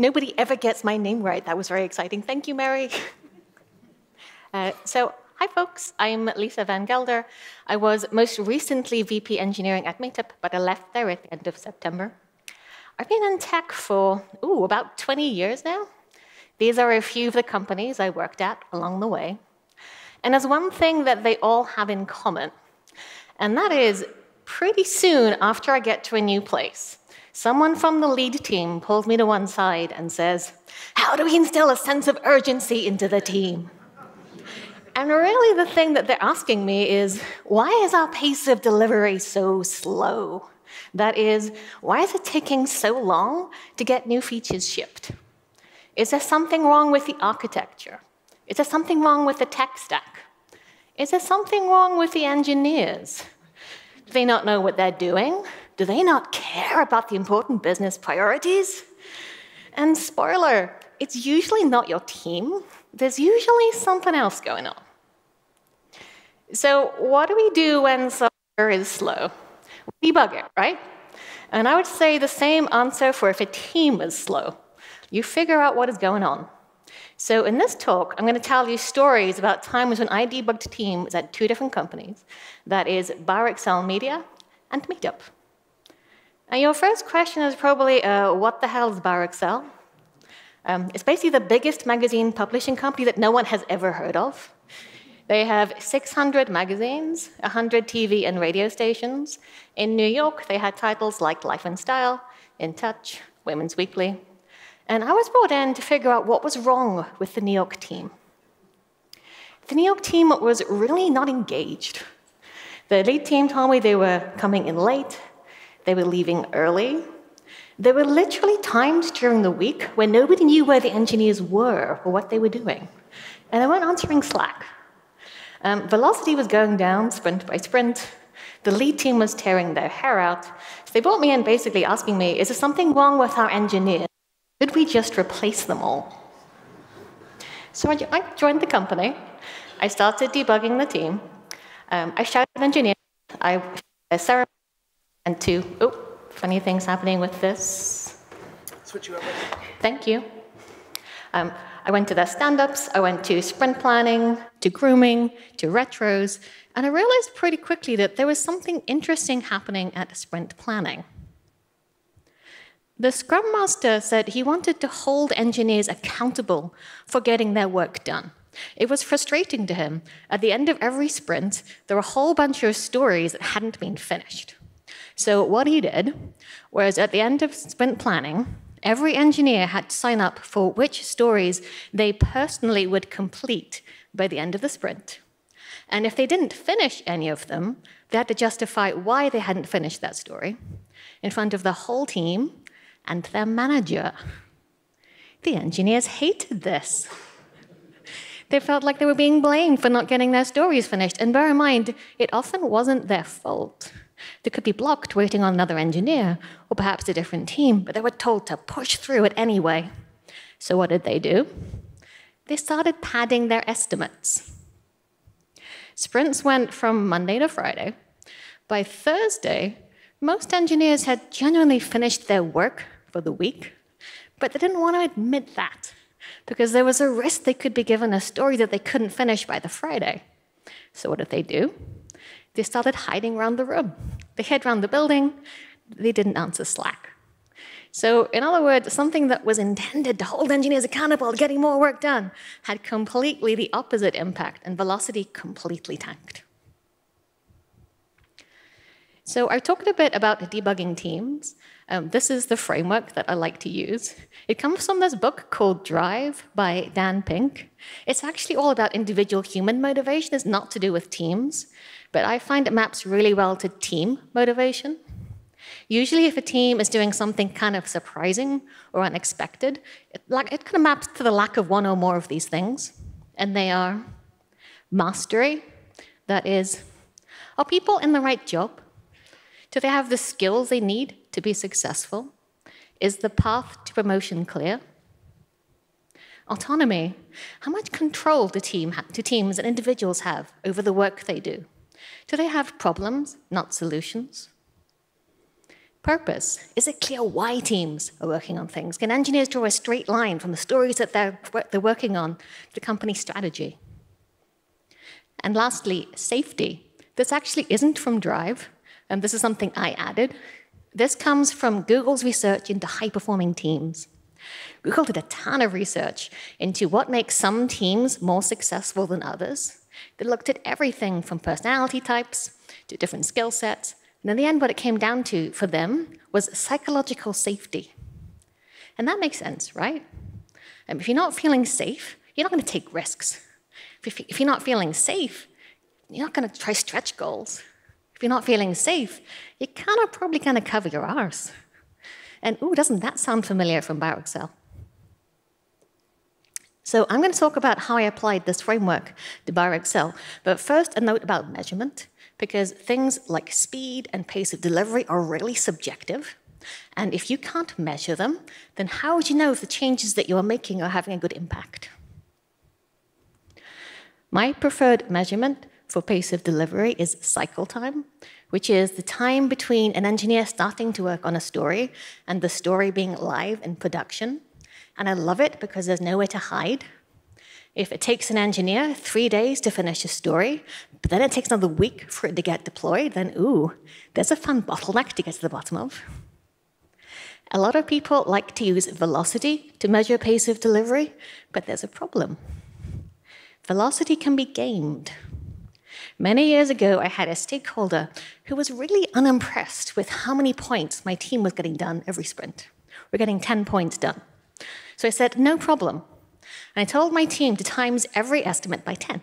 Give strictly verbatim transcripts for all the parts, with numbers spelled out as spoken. Nobody ever gets my name right. That was very exciting. Thank you, Mary. uh, so hi, folks. I'm Lisa Van Gelder. I was most recently V P Engineering at Meetup, but I left there at the end of September. I've been in tech for, ooh, about twenty years now. These are a few of the companies I worked at along the way. And there's one thing that they all have in common, and that is pretty soon after I get to a new place, someone from the lead team pulls me to one side and says, "How do we instill a sense of urgency into the team?" And really the thing that they're asking me is, why is our pace of delivery so slow? That is, why is it taking so long to get new features shipped? Is there something wrong with the architecture? Is there something wrong with the tech stack? Is there something wrong with the engineers? Do they not know what they're doing? Do they not care about the important business priorities? And spoiler, it's usually not your team. There's usually something else going on. So what do we do when software is slow? We debug it, right? And I would say the same answer for if a team is slow. You figure out what is going on. So in this talk, I'm going to tell you stories about times when I debugged teams at two different companies. That is Bauer Xcel Media and Meetup. And your first question is probably, uh, what the hell is Bauer Xcel? Um, it's basically the biggest magazine publishing company that no one has ever heard of. They have six hundred magazines, one hundred T V and radio stations. In New York, they had titles like Life and Style, In Touch, Women's Weekly. And I was brought in to figure out what was wrong with the New York team. The New York team was really not engaged. The lead team told me they were coming in late, they were leaving early. There were literally times during the week when nobody knew where the engineers were or what they were doing. And they weren't answering Slack. Um, velocity was going down sprint by sprint. The lead team was tearing their hair out. So they brought me in basically asking me, is there something wrong with our engineers? Could we just replace them all? So I joined the company. I started debugging the team. Um, I shouted at engineers. I shouted and two. Oh, funny things happening with this. Switch you over. Thank you. Um, I went to their stand-ups, I went to sprint planning, to grooming, to retros, and I realized pretty quickly that there was something interesting happening at sprint planning. The Scrum Master said he wanted to hold engineers accountable for getting their work done. It was frustrating to him. At the end of every sprint, there were a whole bunch of stories that hadn't been finished. So what he did was at the end of sprint planning, every engineer had to sign up for which stories they personally would complete by the end of the sprint. And if they didn't finish any of them, they had to justify why they hadn't finished that story in front of the whole team and their manager. The engineers hated this. They felt like they were being blamed for not getting their stories finished. And bear in mind, it often wasn't their fault. They could be blocked waiting on another engineer, or perhaps a different team, but they were told to push through it anyway. So what did they do? They started padding their estimates. Sprints went from Monday to Friday. By Thursday, most engineers had genuinely finished their work for the week, but they didn't want to admit that, because there was a risk they could be given a story that they couldn't finish by the Friday. So what did they do? They started hiding around the room. They hid around the building. They didn't answer Slack. So in other words, something that was intended to hold engineers accountable to getting more work done had completely the opposite impact, and velocity completely tanked. So I talked a bit about debugging teams. Um, this is the framework that I like to use. It comes from this book called Drive by Dan Pink. It's actually all about individual human motivation. It's not to do with teams. But I find it maps really well to team motivation. Usually if a team is doing something kind of surprising or unexpected, it, like, it kind of maps to the lack of one or more of these things. And they are mastery. That is, are people in the right job? Do they have the skills they need to be successful? Is the path to promotion clear? Autonomy. How much control do, team do teams and individuals have over the work they do? Do they have problems, not solutions? Purpose? Is it clear why teams are working on things? Can engineers draw a straight line from the stories that they're, they're working on to company strategy? And lastly, safety. This actually isn't from Drive, and this is something I added. This comes from Google's research into high-performing teams. Google did a ton of research into what makes some teams more successful than others. They looked at everything from personality types to different skill sets. And in the end, what it came down to for them was psychological safety. And that makes sense, right? And if you're not feeling safe, you're not going to take risks. If you're not feeling safe, you're not going to try stretch goals. If you're not feeling safe, you're kind of probably going to cover your arse. And ooh, doesn't that sound familiar from Bauer Xcel? So I'm going to talk about how I applied this framework to Bauer Xcel. But first, a note about measurement, because things like speed and pace of delivery are really subjective. And if you can't measure them, then how would you know if the changes that you are making are having a good impact? My preferred measurement for pace of delivery is cycle time, which is the time between an engineer starting to work on a story and the story being live in production. And I love it because there's nowhere to hide. If it takes an engineer three days to finish a story, but then it takes another week for it to get deployed, then ooh, there's a fun bottleneck to get to the bottom of. A lot of people like to use velocity to measure pace of delivery, but there's a problem. Velocity can be gamed. Many years ago, I had a stakeholder who was really unimpressed with how many points my team was getting done every sprint. We're getting ten points done. So I said, no problem. And I told my team to times every estimate by ten.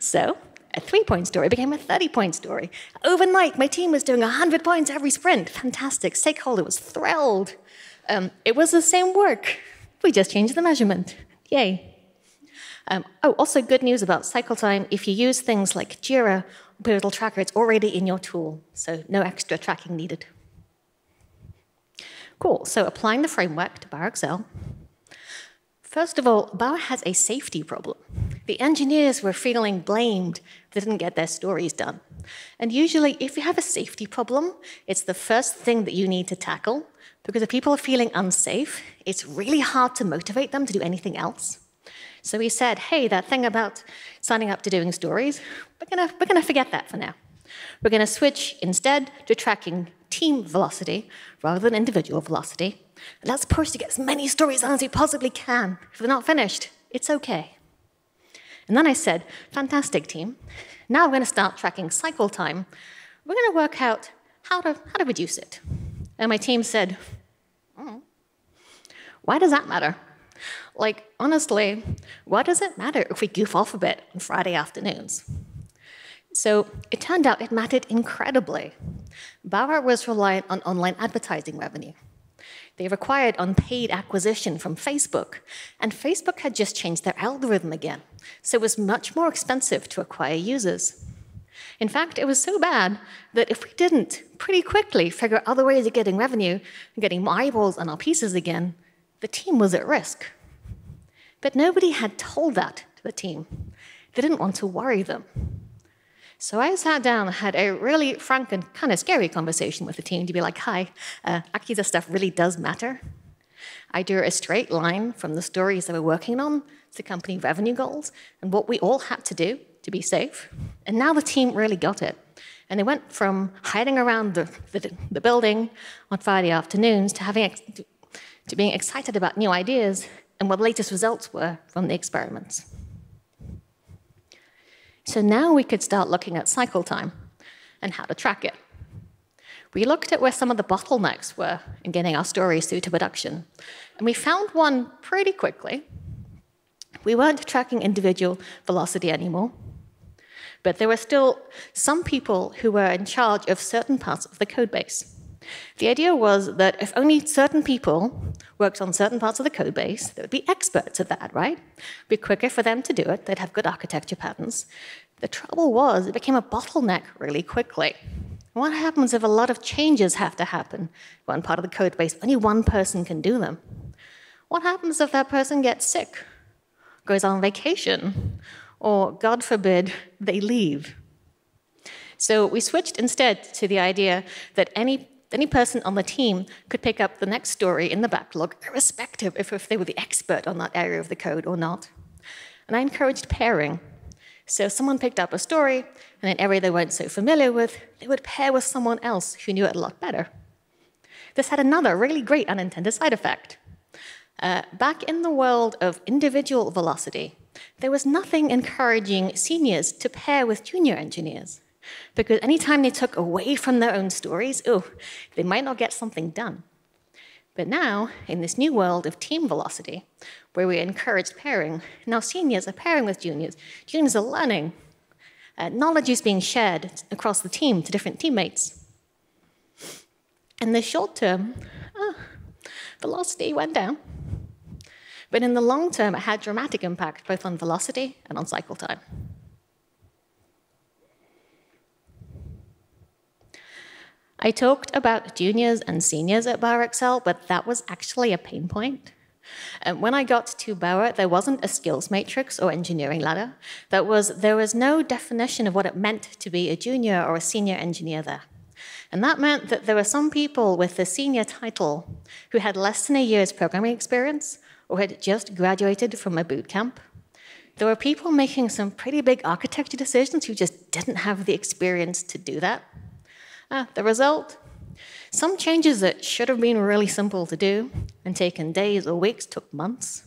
So a three-point story became a thirty-point story. Overnight, my team was doing one hundred points every sprint. Fantastic. Stakeholder was thrilled. Um, it was the same work. We just changed the measurement. Yay. Um, oh, also good news about cycle time. If you use things like Jira or Pivotal Tracker, it's already in your tool, so no extra tracking needed. Cool, so applying the framework to Bauer Xcel. First of all, Bauer has a safety problem. The engineers were feeling blamed if they didn't get their stories done. And usually, if you have a safety problem, it's the first thing that you need to tackle, because if people are feeling unsafe, it's really hard to motivate them to do anything else. So we said, hey, that thing about signing up to doing stories, we're gonna, we're gonna forget that for now. We're gonna switch instead to tracking team velocity rather than individual velocity. And let's push to get as many stories on as we possibly can. If they're not finished, it's okay. And then I said, fantastic team. Now we're gonna start tracking cycle time. We're gonna work out how to, how to reduce it. And my team said, mm, why does that matter? Like, honestly, why does it matter if we goof off a bit on Friday afternoons? So it turned out it mattered incredibly. Bauer was reliant on online advertising revenue. They required unpaid acquisition from Facebook, and Facebook had just changed their algorithm again, so it was much more expensive to acquire users. In fact, it was so bad that if we didn't pretty quickly figure out other ways of getting revenue and getting more eyeballs on our pieces again, the team was at risk. But nobody had told that to the team. They didn't want to worry them. So I sat down and had a really frank and kind of scary conversation with the team to be like, hi, uh, actually this stuff really does matter. I drew a straight line from the stories that we're working on to company revenue goals and what we all had to do to be safe. And now the team really got it. And they went from hiding around the, the, the building on Friday afternoons to having to, to being excited about new ideas and what the latest results were from the experiments. So now we could start looking at cycle time and how to track it. We looked at where some of the bottlenecks were in getting our stories through to production, and we found one pretty quickly. We weren't tracking individual velocity anymore, but there were still some people who were in charge of certain parts of the code base. The idea was that if only certain people worked on certain parts of the code base, they would be experts at that, right? It would be quicker for them to do it. They'd have good architecture patterns. The trouble was it became a bottleneck really quickly. What happens if a lot of changes have to happen? One part of the code base, only one person can do them. What happens if that person gets sick, goes on vacation, or, God forbid, they leave? So we switched instead to the idea that any Any person on the team could pick up the next story in the backlog, irrespective of if they were the expert on that area of the code or not. And I encouraged pairing. So if someone picked up a story in an area they weren't so familiar with, they would pair with someone else who knew it a lot better. This had another really great unintended side effect. Uh, back in the world of individual velocity, there was nothing encouraging seniors to pair with junior engineers, because any time they took away from their own stories, oh, they might not get something done. But now, in this new world of team velocity, where we encourage pairing, now seniors are pairing with juniors, juniors are learning, uh, knowledge is being shared across the team to different teammates. In the short term, oh, velocity went down. But in the long term, it had dramatic impact both on velocity and on cycle time. I talked about juniors and seniors at Bauer Xcel, but that was actually a pain point. And when I got to Bauer, there wasn't a skills matrix or engineering ladder. That was, there was no definition of what it meant to be a junior or a senior engineer there. And that meant that there were some people with the senior title who had less than a year's programming experience or had just graduated from a boot camp. There were people making some pretty big architecture decisions who just didn't have the experience to do that. Uh, the result? Some changes that should have been really simple to do and taken days or weeks took months.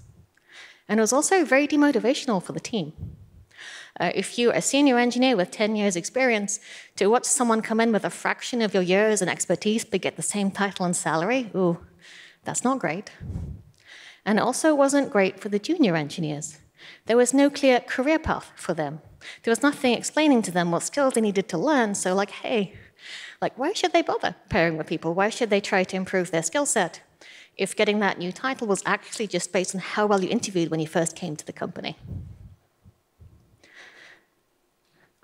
And it was also very demotivational for the team. Uh, if you're a senior engineer with ten years experience, to watch someone come in with a fraction of your years and expertise but get the same title and salary, ooh, that's not great. And it also wasn't great for the junior engineers. There was no clear career path for them. There was nothing explaining to them what skills they needed to learn, so like, hey, Like, why should they bother pairing with people? Why should they try to improve their skill set if getting that new title was actually just based on how well you interviewed when you first came to the company?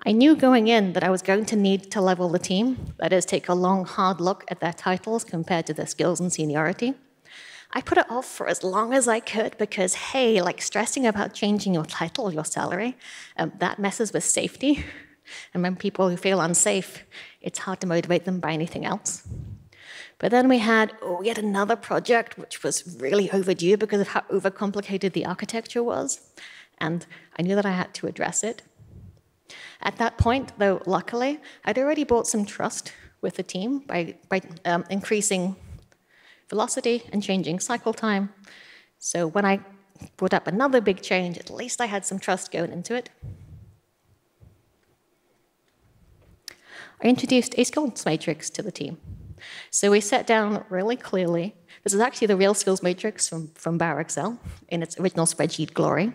I knew going in that I was going to need to level the team, that is, take a long, hard look at their titles compared to their skills and seniority. I put it off for as long as I could because, hey, like stressing about changing your title or your salary, um, that messes with safety. And when people who feel unsafe, it's hard to motivate them by anything else. But then we had oh, yet another project, which was really overdue because of how overcomplicated the architecture was. And I knew that I had to address it. At that point, though, luckily, I'd already bought some trust with the team by, by um, increasing velocity and changing cycle time. So when I brought up another big change, at least I had some trust going into it. I introduced a skills matrix to the team. So we set down really clearly, this is actually the real skills matrix from, from Bauer Xcel in its original spreadsheet glory.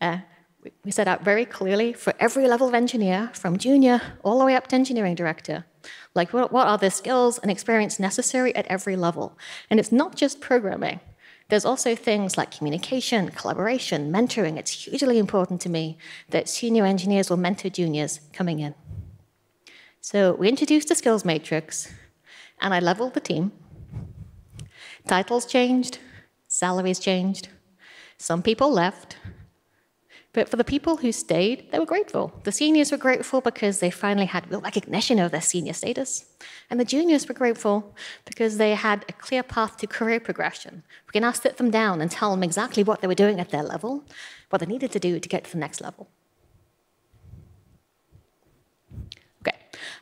Uh, we, we set out very clearly for every level of engineer, from junior all the way up to engineering director, like what, what are the skills and experience necessary at every level? And it's not just programming. There's also things like communication, collaboration, mentoring. It's hugely important to me that senior engineers will mentor juniors coming in. So we introduced a skills matrix, and I leveled the team. Titles changed, salaries changed. Some people left. But for the people who stayed, they were grateful. The seniors were grateful because they finally had real recognition of their senior status. And the juniors were grateful because they had a clear path to career progression. We can now sit them down and tell them exactly what they were doing at their level, what they needed to do to get to the next level.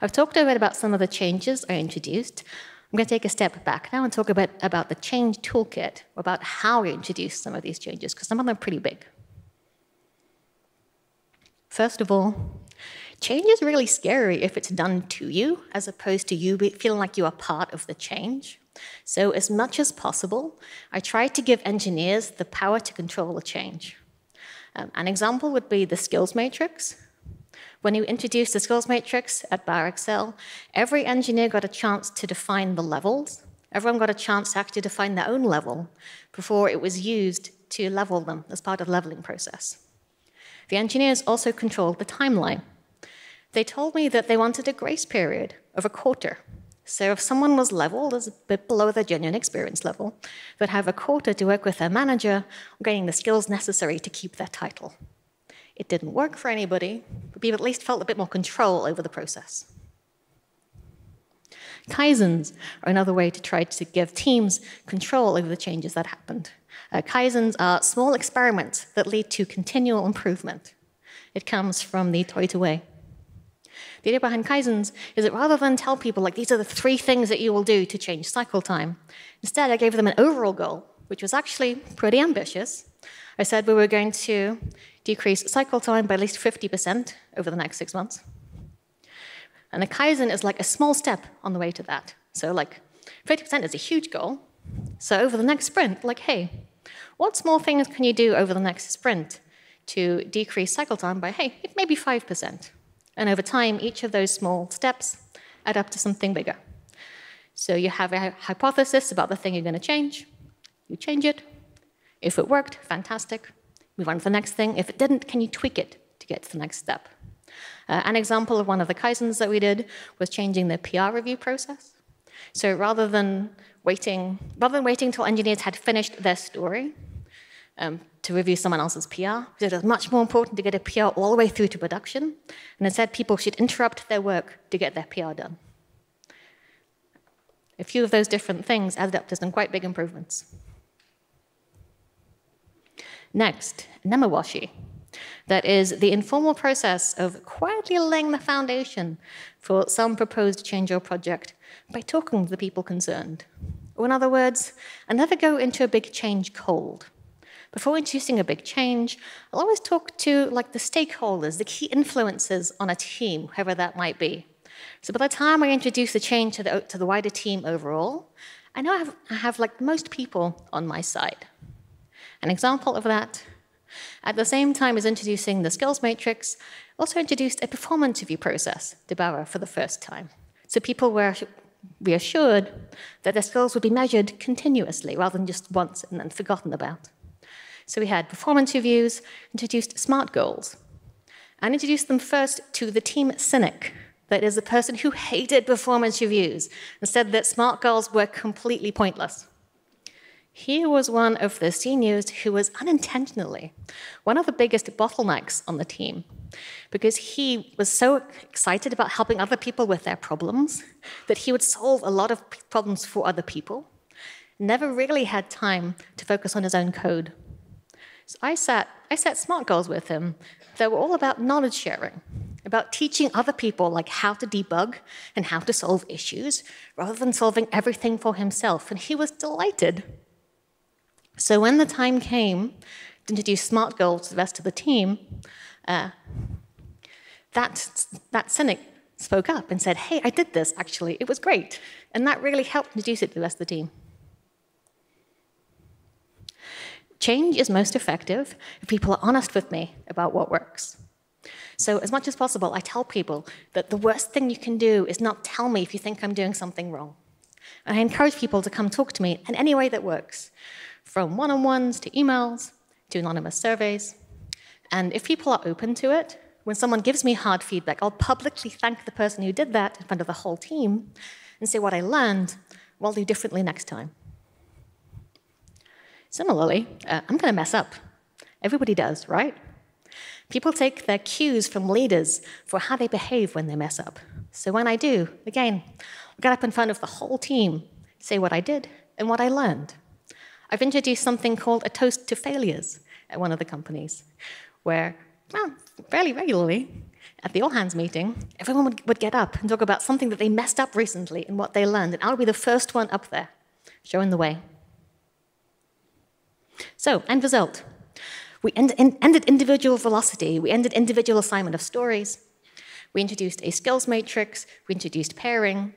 I've talked a bit about some of the changes I introduced. I'm going to take a step back now and talk a bit about the change toolkit, about how we introduced some of these changes, because some of them are pretty big. First of all, change is really scary if it's done to you, as opposed to you feeling like you are part of the change. So as much as possible, I try to give engineers the power to control the change. Um, an example would be the skills matrix. When you introduced the skills matrix at Bauer Xcel, every engineer got a chance to define the levels. Everyone got a chance to actually define their own level before it was used to level them as part of the leveling process. The engineers also controlled the timeline. They told me that they wanted a grace period of a quarter. So if someone was leveled as a bit below their genuine experience level, they'd have a quarter to work with their manager on gaining the skills necessary to keep their title. It didn't work for anybody, but people at least felt a bit more control over the process. Kaizens are another way to try to give teams control over the changes that happened. Uh, Kaizens are small experiments that lead to continual improvement. It comes from the Toyota way. The idea behind Kaizens is that rather than tell people, like, these are the three things that you will do to change cycle time, instead I gave them an overall goal, which was actually pretty ambitious. I said we were going to decrease cycle time by at least fifty percent over the next six months. And the Kaizen is like a small step on the way to that. So like fifty percent is a huge goal. So over the next sprint, like, hey, what small things can you do over the next sprint to decrease cycle time by, hey, it may be five percent. And over time, each of those small steps add up to something bigger. So you have a hypothesis about the thing you're going to change. You change it. If it worked, fantastic. Move on to the next thing. If it didn't, can you tweak it to get to the next step? Uh, an example of one of the Kaizens that we did was changing the P R review process. So rather than waiting, rather than waiting until engineers had finished their story um, to review someone else's P R, it was much more important to get a P R all the way through to production. And instead, people should interrupt their work to get their P R done. A few of those different things added up to some quite big improvements. Next, Nemawashi. That is the informal process of quietly laying the foundation for some proposed change or project by talking to the people concerned. Or in other words, I never go into a big change cold. Before introducing a big change, I'll always talk to like the stakeholders, the key influencers on a team, whoever that might be. So by the time I introduce the change to the, to the wider team overall, I know I have, I have like most people on my side. An example of that, at the same time as introducing the skills matrix, also introduced a performance review process to Bauer for the first time. So people were reassured that their skills would be measured continuously rather than just once and then forgotten about. So we had performance reviews, introduced SMART goals, and introduced them first to the team cynic, that is the person who hated performance reviews and said that SMART goals were completely pointless. Here was one of the seniors who was unintentionally one of the biggest bottlenecks on the team, because he was so excited about helping other people with their problems that he would solve a lot of problems for other people, never really had time to focus on his own code. So I set, I set SMART goals with him that were all about knowledge sharing, about teaching other people like how to debug and how to solve issues, rather than solving everything for himself, and he was delighted. So when the time came to introduce SMART goals to the rest of the team, uh, that, that cynic spoke up and said, hey, I did this, actually. It was great. And that really helped introduce it to the rest of the team. Change is most effective if people are honest with me about what works. So as much as possible, I tell people that the worst thing you can do is not tell me if you think I'm doing something wrong. And I encourage people to come talk to me in any way that works, from one-on-ones to emails to anonymous surveys. And if people are open to it, when someone gives me hard feedback, I'll publicly thank the person who did that in front of the whole team and say what I learned, what I'll do differently next time. Similarly, uh, I'm going to mess up. Everybody does, right? People take their cues from leaders for how they behave when they mess up. So when I do, again, I'll get up in front of the whole team, say what I did and what I learned. I've introduced something called a toast to failures at one of the companies, where, well, fairly regularly, at the all-hands meeting, everyone would, would get up and talk about something that they messed up recently and what they learned, and I'll be the first one up there, showing the way. So, end result. We end, end, ended individual velocity. We ended individual assignment of stories. We introduced a skills matrix. We introduced pairing.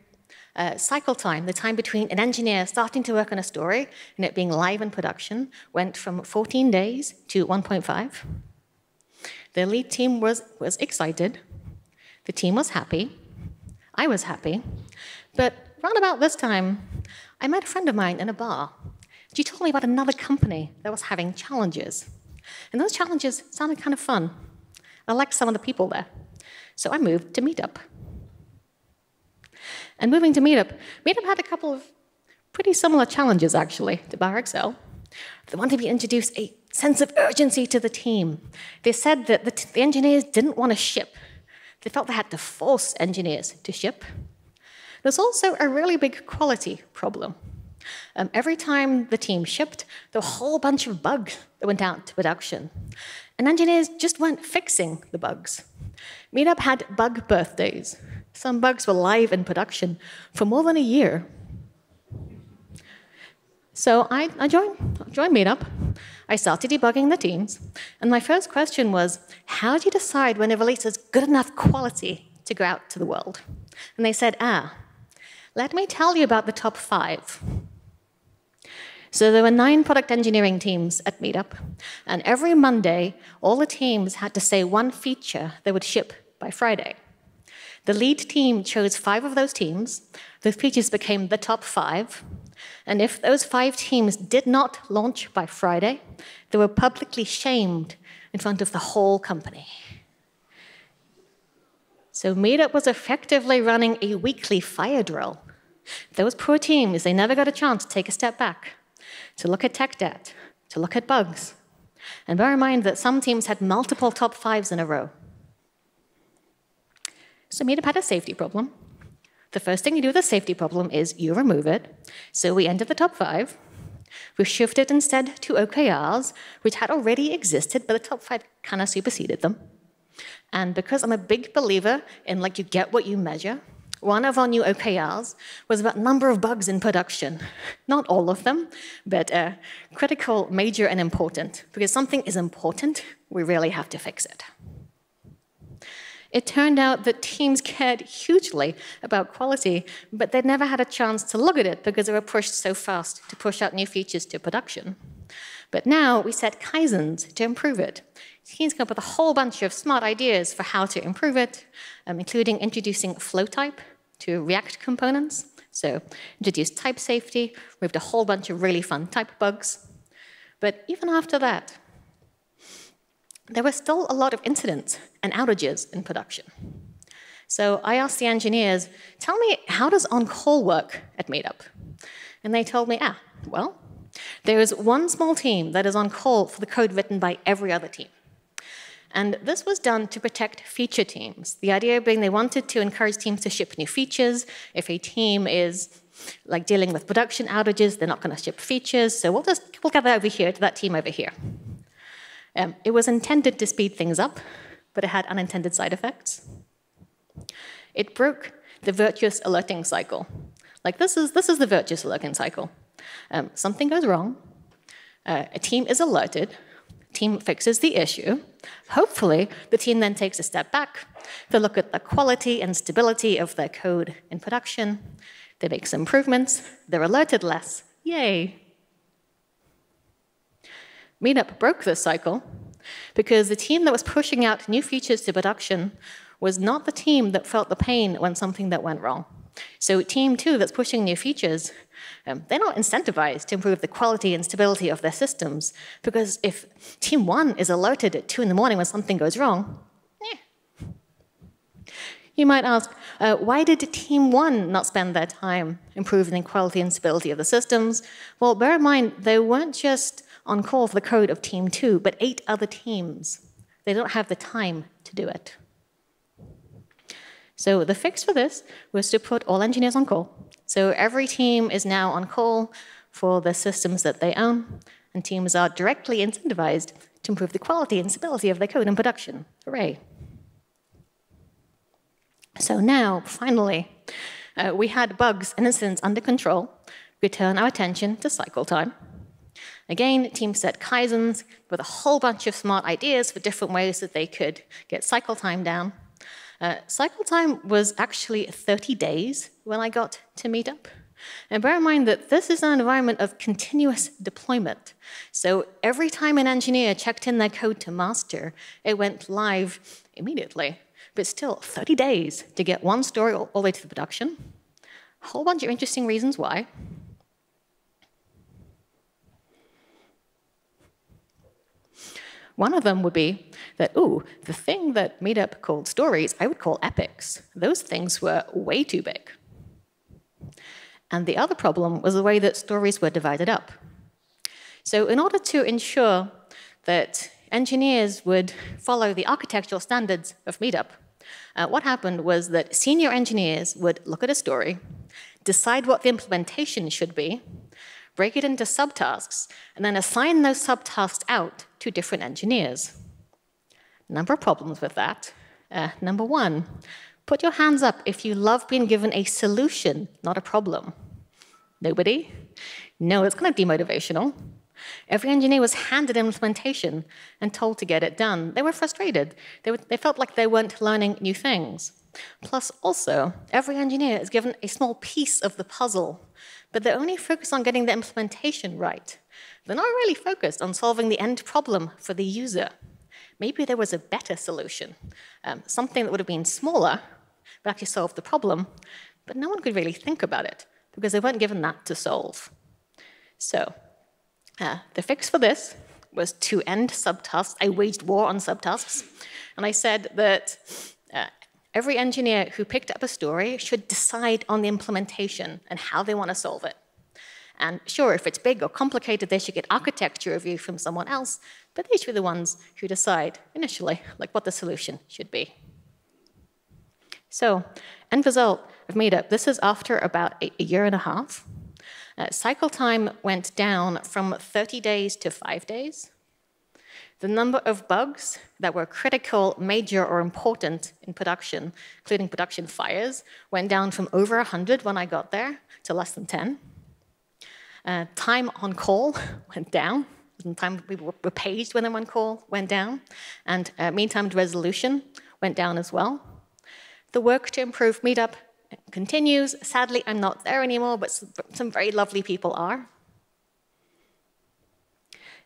Uh, cycle time, the time between an engineer starting to work on a story and it being live in production, went from fourteen days to one point five. The lead team was, was excited. The team was happy. I was happy. But round about this time, I met a friend of mine in a bar. She told me about another company that was having challenges. And those challenges sounded kind of fun. I liked some of the people there. So I moved to Meetup. And moving to Meetup, Meetup had a couple of pretty similar challenges, actually, to Bauer Xcel. They wanted to introduce a sense of urgency to the team. They said that the, t the engineers didn't want to ship. They felt they had to force engineers to ship. There's also a really big quality problem. Um, every time the team shipped, there were a whole bunch of bugs that went out to production. And engineers just weren't fixing the bugs. Meetup had bug birthdays. Some bugs were live in production for more than a year. So I, I joined, joined Meetup. I started debugging the teams. And my first question was, how do you decide when a release is good enough quality to go out to the world? And they said, ah, let me tell you about the top five. So there were nine product engineering teams at Meetup. And every Monday, all the teams had to say one feature they would ship by Friday. The lead team chose five of those teams. Those features became the top five. And if those five teams did not launch by Friday, they were publicly shamed in front of the whole company. So Meetup was effectively running a weekly fire drill. Those poor teams, they never got a chance to take a step back, to look at tech debt, to look at bugs. And bear in mind that some teams had multiple top fives in a row. So Meetup had a safety problem. The first thing you do with a safety problem is you remove it. So we entered the top five. We shifted instead to O K Rs, which had already existed, but the top five kind of superseded them. And because I'm a big believer in, like, you get what you measure, one of our new O K Rs was about number of bugs in production. Not all of them, but uh, critical, major, and important. Because something is important, we really have to fix it. It turned out that teams cared hugely about quality, but they'd never had a chance to look at it because they were pushed so fast to push out new features to production. But now we set Kaizens to improve it. Teams come up with a whole bunch of smart ideas for how to improve it, um, including introducing flow type to React components. So introduced type safety, removed a whole bunch of really fun type bugs. But even after that, there were still a lot of incidents and outages in production. So I asked the engineers, tell me, how does on-call work at Meetup? And they told me, ah, well, there is one small team that is on call for the code written by every other team. And this was done to protect feature teams. The idea being they wanted to encourage teams to ship new features. If a team is like dealing with production outages, they're not going to ship features. So we'll just we'll get that over here to that team over here. Um, it was intended to speed things up, but it had unintended side effects. It broke the virtuous alerting cycle. Like this is, this is the virtuous alerting cycle. Um, something goes wrong, uh, a team is alerted, team fixes the issue. Hopefully, the team then takes a step back. They look at the quality and stability of their code in production. They make some improvements. They're alerted less. Yay. Meetup broke this cycle because the team that was pushing out new features to production was not the team that felt the pain when something that went wrong. So team two that's pushing new features, um, they're not incentivized to improve the quality and stability of their systems, because if team one is alerted at two in the morning when something goes wrong, eh. You might ask, uh, why did team one not spend their time improving the quality and stability of the systems? Well, bear in mind, they weren't just on call for the code of team two, but eight other teams. They don't have the time to do it. So the fix for this was to put all engineers on call. So every team is now on call for the systems that they own, and teams are directly incentivized to improve the quality and stability of their code in production. Hooray. So now, finally, uh, we had bugs and incidents under control. We turn our attention to cycle time. Again, teams set Kaizens with a whole bunch of smart ideas for different ways that they could get cycle time down. Uh, cycle time was actually thirty days when I got to Meetup. And bear in mind that this is an environment of continuous deployment. So every time an engineer checked in their code to master, it went live immediately. But still, thirty days to get one story all the way to the production. A whole bunch of interesting reasons why. One of them would be that, ooh, the thing that Meetup called stories, I would call epics. Those things were way too big. And the other problem was the way that stories were divided up. So in order to ensure that engineers would follow the architectural standards of Meetup, Uh, what happened was that senior engineers would look at a story, decide what the implementation should be, break it into subtasks, and then assign those subtasks out to different engineers. Number of problems with that. Uh, number one, put your hands up if you love being given a solution, not a problem. Nobody? No, it's kind of demotivational. Every engineer was handed implementation and told to get it done. They were frustrated. They, were, they felt like they weren't learning new things. Plus, also, every engineer is given a small piece of the puzzle, but they're only focused on getting the implementation right. They're not really focused on solving the end problem for the user. Maybe there was a better solution, um, something that would have been smaller, but actually solved the problem, but no one could really think about it because they weren't given that to solve. So, Uh, the fix for this was to end subtasks. I waged war on subtasks. And I said that uh, every engineer who picked up a story should decide on the implementation and how they want to solve it. And sure, if it's big or complicated, they should get architecture review from someone else, but they should be the ones who decide initially like what the solution should be. So, end result of Meetup. This is after about a, a year and a half. Uh, cycle time went down from thirty days to five days. The number of bugs that were critical, major, or important in production, including production fires, went down from over one hundred when I got there to less than ten. Uh, time on call went down. The time people were paged when they were on call went down. And uh, mean time to resolution went down as well. The work to improve Meetup continues. Sadly, I'm not there anymore, but some very lovely people are.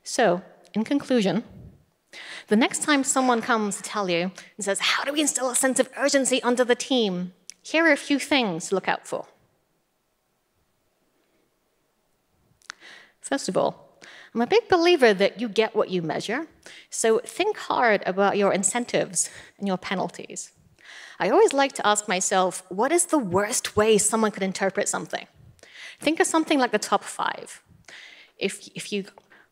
So, in conclusion, the next time someone comes to tell you and says, how do we instill a sense of urgency under the team? Here are a few things to look out for. First of all, I'm a big believer that you get what you measure, so think hard about your incentives and your penalties. I always like to ask myself, what is the worst way someone could interpret something? Think of something like the top five. If, if you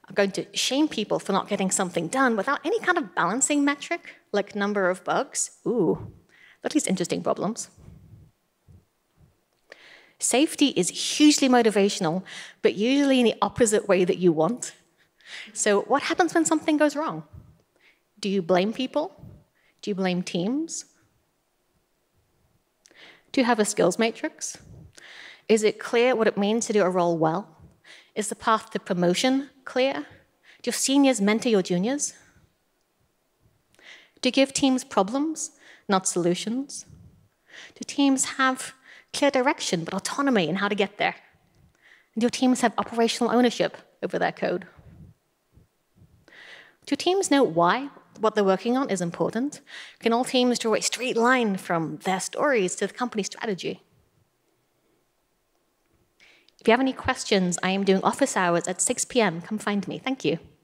are going to shame people for not getting something done without any kind of balancing metric, like number of bugs, ooh, at least interesting problems. Safety is hugely motivational, but usually in the opposite way that you want. So what happens when something goes wrong? Do you blame people? Do you blame teams? Do you have a skills matrix? Is it clear what it means to do a role well? Is the path to promotion clear? Do your seniors mentor your juniors? Do you give teams problems, not solutions? Do teams have clear direction but autonomy in how to get there? And do your teams have operational ownership over their code? Do your teams know why what they're working on is important? Can all teams draw a straight line from their stories to the company strategy? If you have any questions, I am doing office hours at six p m Come find me. Thank you.